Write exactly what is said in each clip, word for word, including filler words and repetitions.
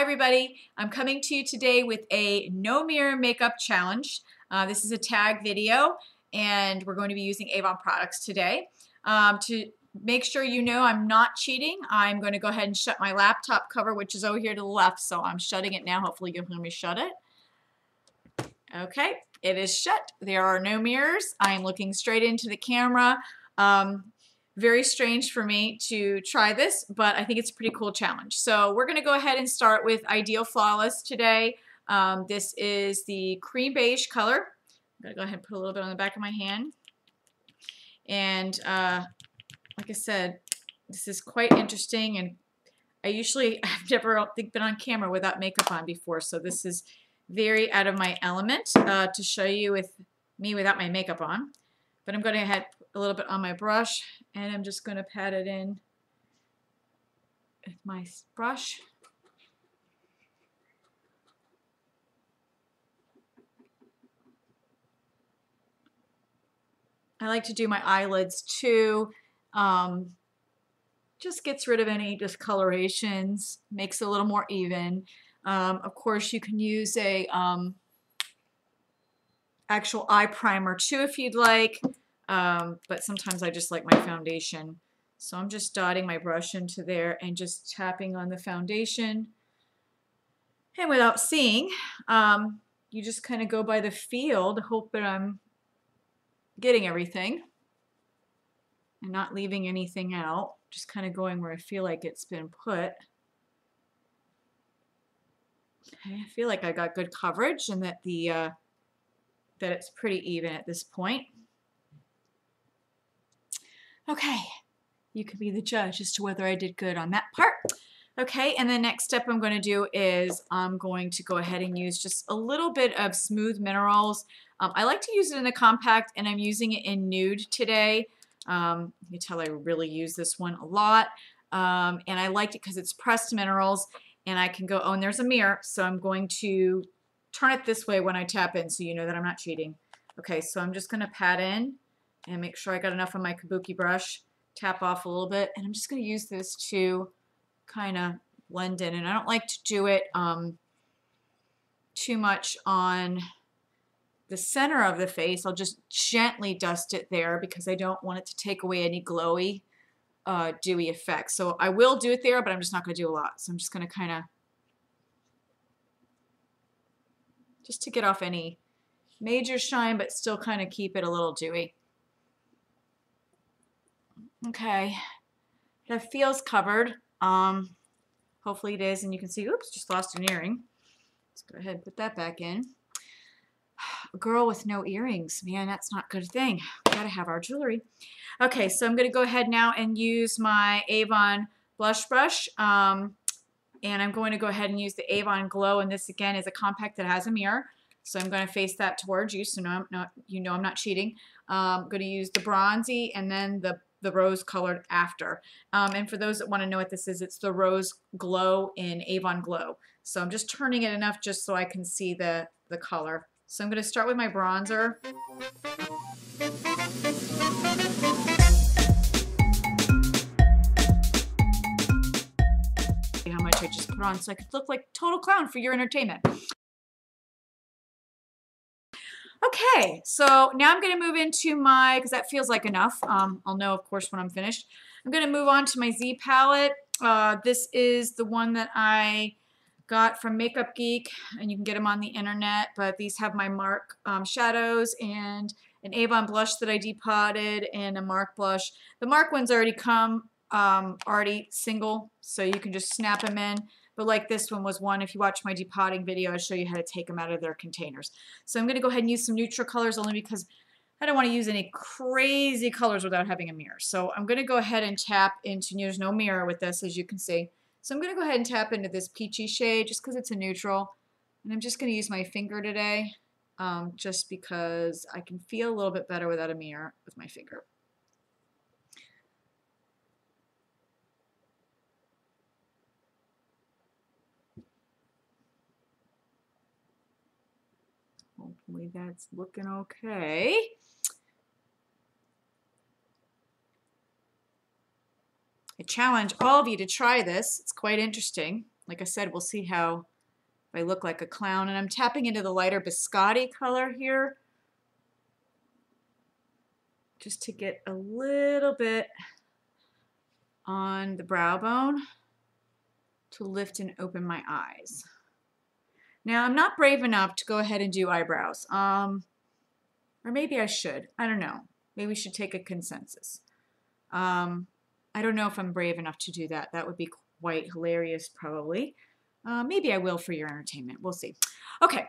Hi everybody, I'm coming to you today with a no mirror makeup challenge. Uh, this is a tag video and we're going to be using Avon products today. Um, to make sure you know I'm not cheating, I'm going to go ahead and shut my laptop cover, which is over here to the left, so I'm shutting it now. Hopefully you'll hear me shut it. Okay, it is shut. There are no mirrors. I am looking straight into the camera. Um, Very strange for me to try this, but I think it's a pretty cool challenge. So we're going to go ahead and start with Ideal Flawless today. Um, this is the cream beige color. I'm going to go ahead and put a little bit on the back of my hand. And uh, like I said, this is quite interesting. And I usually, I've never I think, been on camera without makeup on before. So this is very out of my element uh, to show you with me without my makeup on. But I'm going to ahead a little bit on my brush, and I'm just going to pat it in with my brush. I like to do my eyelids too. Um, just gets rid of any discolorations, makes it a little more even. Um, of course, you can use a um, actual eye primer too if you'd like. Um, but sometimes I just like my foundation. So I'm just dotting my brush into there and just tapping on the foundation. And without seeing, um, you just kind of go by the feel to hope that I'm getting everything and not leaving anything out. Just kind of going where I feel like it's been put. I feel like I got good coverage and that the uh, that it's pretty even at this point. Okay, you can be the judge as to whether I did good on that part. Okay, and the next step I'm going to do is I'm going to go ahead and use just a little bit of Smooth Minerals. Um, I like to use it in a compact, and I'm using it in Nude today. Um, you can tell I really use this one a lot. Um, and I liked it because it's pressed minerals, and I can go, oh, and there's a mirror, so I'm going to turn it this way when I tap in so you know that I'm not cheating. Okay, so I'm just going to pat in and make sure I got enough on my kabuki brush, tap off a little bit, and I'm just going to use this to kind of blend in. And I don't like to do it um, too much on the center of the face. I'll just gently dust it there because I don't want it to take away any glowy, uh, dewy effects. So I will do it there, but I'm just not going to do a lot. So I'm just going to kind of, just to get off any major shine, but still kind of keep it a little dewy. Okay, that feels covered. Um, hopefully it is, and you can see, oops, just lost an earring. Let's go ahead and put that back in. A girl with no earrings, man, that's not a good thing. We gotta have our jewelry. Okay, so I'm gonna go ahead now and use my Avon blush brush. Um, and I'm going to go ahead and use the Avon Glow, and this again is a compact that has a mirror. So I'm going to face that towards you, so no, I'm not, you know I'm not cheating. Um, I'm going to use the bronzy and then the the rose colored after. Um, and for those that want to know what this is, it's the Rose Glow in Avon Glow. So I'm just turning it enough just so I can see the, the color. So I'm going to start with my bronzer. See how much I just put on so I could look like total clown for your entertainment. Okay, so now I'm going to move into my, because that feels like enough. Um, I'll know, of course, when I'm finished. I'm going to move on to my Z palette. Uh, this is the one that I got from Makeup Geek, and you can get them on the internet, but these have my Mark um, shadows and an Avon blush that I depotted and a Mark blush. The Mark ones already come, um, already single, so you can just snap them in. But like this one was one, if you watch my depotting video, I show you how to take them out of their containers. So I'm going to go ahead and use some neutral colors only because I don't want to use any crazy colors without having a mirror. So I'm going to go ahead and tap into, there's no mirror with this as you can see. So I'm going to go ahead and tap into this peachy shade just because it's a neutral. And I'm just going to use my finger today um, just because I can feel a little bit better without a mirror with my finger. Hopefully that's looking okay. I challenge all of you to try this. It's quite interesting. Like I said, we'll see how I look like a clown. And I'm tapping into the lighter biscotti color here just to get a little bit on the brow bone to lift and open my eyes. Now, I'm not brave enough to go ahead and do eyebrows. Um, or maybe I should. I don't know. Maybe we should take a consensus. Um, I don't know if I'm brave enough to do that. That would be quite hilarious, probably. Uh, maybe I will for your entertainment. We'll see. Okay.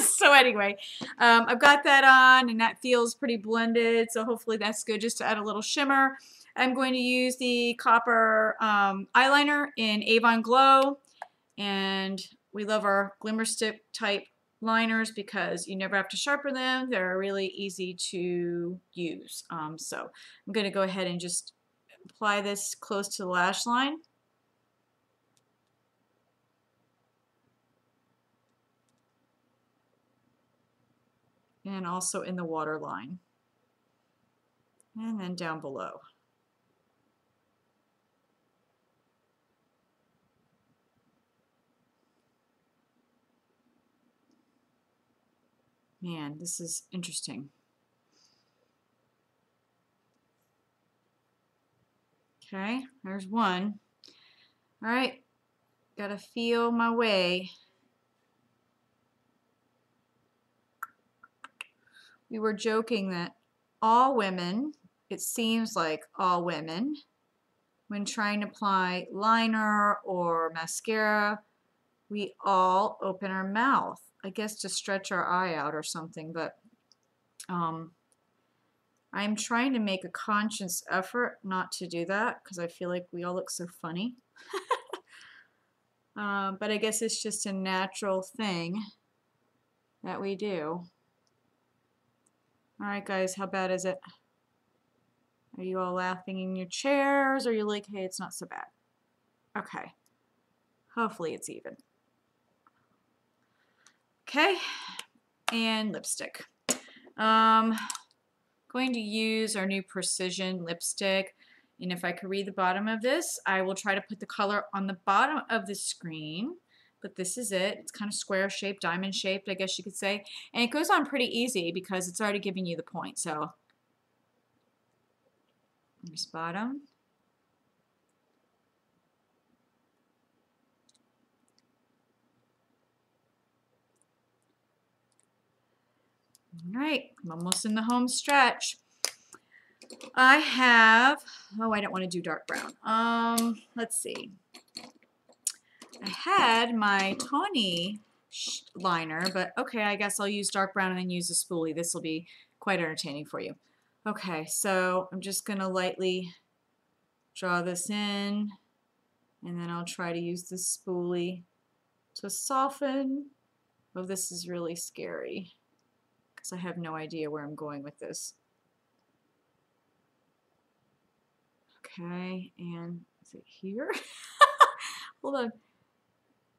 So anyway, um, I've got that on, and that feels pretty blended. So hopefully that's good just to add a little shimmer. I'm going to use the copper um, eyeliner in Avon Glow. And we love our glimmer stick type liners because you never have to sharpen them. They're really easy to use. Um, so I'm going to go ahead and just apply this close to the lash line. And also in the waterline. And then down below. Man, this is interesting. Okay, there's one. All right, gotta feel my way. We were joking that all women, it seems like all women, when trying to apply liner or mascara, we all open our mouth. I guess to stretch our eye out or something, but um, I'm trying to make a conscious effort not to do that because I feel like we all look so funny. um, but I guess it's just a natural thing that we do. All right, guys, how bad is it? Are you all laughing in your chairs? Or are you like, hey, it's not so bad? Okay. Hopefully it's even. Okay, and lipstick. Um, going to use our new Precision lipstick, and if I could read the bottom of this, I will try to put the color on the bottom of the screen, but this is it. It's kind of square-shaped, diamond-shaped, I guess you could say, and it goes on pretty easy because it's already giving you the point, so. Here's bottom. All right, I'm almost in the home stretch. I have, oh, I don't want to do dark brown. Um, let's see. I had my tawny liner, but okay, I guess I'll use dark brown and then use a spoolie. This will be quite entertaining for you. Okay, so I'm just going to lightly draw this in, and then I'll try to use this spoolie to soften. Oh, this is really scary. I have no idea where I'm going with this. Okay, and is it here? Hold on.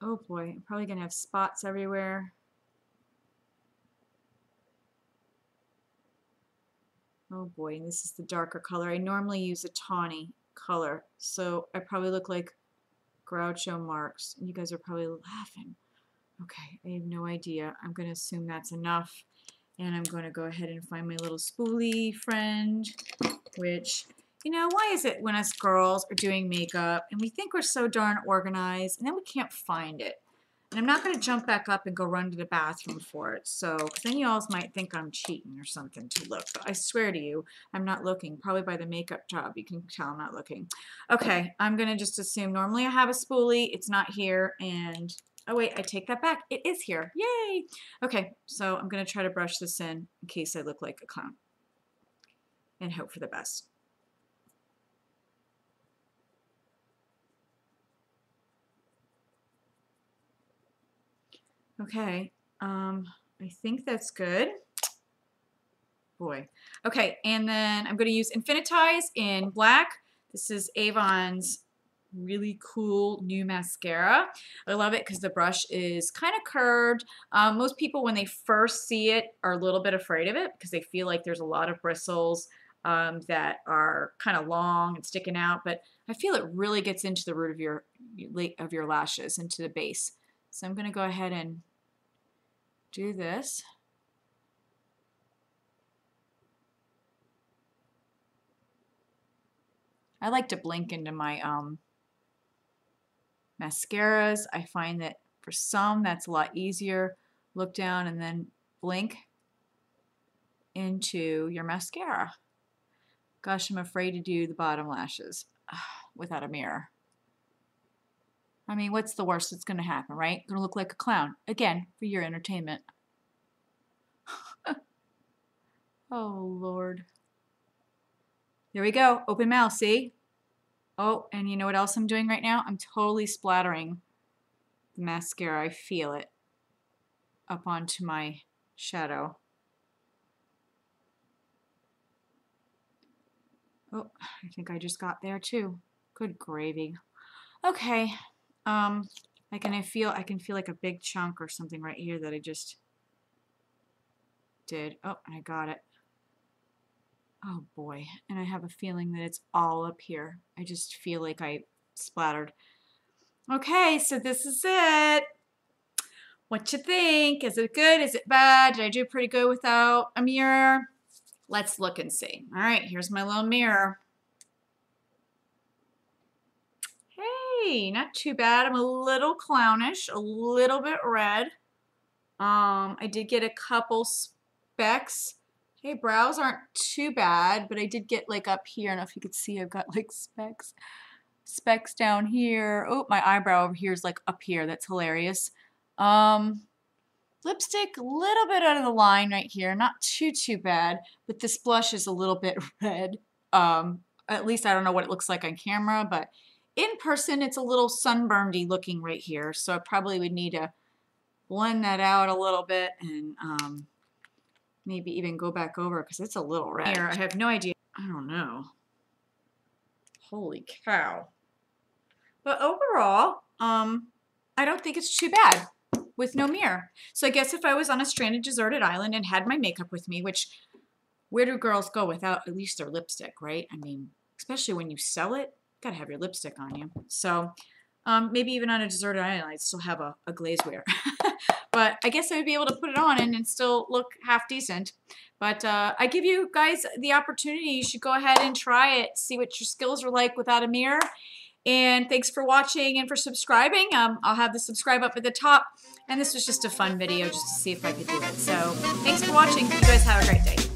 Oh boy, I'm probably gonna have spots everywhere. Oh boy, and this is the darker color. I normally use a tawny color, so I probably look like Groucho Marx. You guys are probably laughing. Okay, I have no idea. I'm gonna assume that's enough. And I'm going to go ahead and find my little spoolie friend, which, you know, why is it when us girls are doing makeup and we think we're so darn organized and then we can't find it? And I'm not going to jump back up and go run to the bathroom for it. So, because then you all might think I'm cheating or something to look. But I swear to you, I'm not looking. Probably by the makeup job, you can tell I'm not looking. Okay, I'm going to just assume normally I have a spoolie. It's not here. And... oh wait, I take that back. It is here. Yay! Okay, so I'm going to try to brush this in in case I look like a clown and hope for the best. Okay, um, I think that's good. Boy. Okay, and then I'm going to use Infinitize in black. This is Avon's really cool new mascara. I love it because the brush is kind of curved. Um, most people when they first see it are a little bit afraid of it because they feel like there's a lot of bristles um, that are kind of long and sticking out, but I feel it really gets into the root of your of your lashes into the base. So I'm going to go ahead and do this. I like to blink into my um, mascaras. I find that for some that's a lot easier. Look down and then blink into your mascara. Gosh, I'm afraid to do the bottom lashes ugh, without a mirror. I mean, what's the worst that's going to happen, right? Going to look like a clown. Again, for your entertainment. Oh, Lord. There we go. Open mouth, see? Oh, and you know what else I'm doing right now? I'm totally splattering the mascara. I feel it up onto my shadow. Oh, I think I just got there too. Good gravy. Okay. Um, I can feel I can feel like a big chunk or something right here that I just did. Oh, I got it. Oh boy, and I have a feeling that it's all up here. I just feel like I splattered. Okay, so this is it. What you think? Is it good? Is it bad? Did I do pretty good without a mirror? Let's look and see. All right, here's my little mirror. Hey, not too bad. I'm a little clownish, a little bit red. Um, I did get a couple specks. Okay, brows aren't too bad, but I did get like up here. I don't know if you could see, I've got like specks. Specks down here. Oh, my eyebrow over here is like up here. That's hilarious. Um, lipstick, a little bit out of the line right here. Not too, too bad, but this blush is a little bit red. Um, at least I don't know what it looks like on camera, but in person it's a little sunburnedy looking right here. So I probably would need to blend that out a little bit and, um, maybe even go back over because it's a little red. Here, I have no idea. I don't know. Holy cow. But overall, um, I don't think it's too bad with no mirror. So I guess if I was on a stranded, deserted island and had my makeup with me, which where do girls go without at least their lipstick, right? I mean, especially when you sell it, you gotta have your lipstick on you. So um, maybe even on a deserted island, I'd still have a, a glaze wear. But I guess I would be able to put it on and, and still look half decent. But uh, I give you guys the opportunity. You should go ahead and try it. See what your skills are like without a mirror. And thanks for watching and for subscribing. Um, I'll have the subscribe up at the top. And this was just a fun video just to see if I could do it. So thanks for watching. You guys have a great day.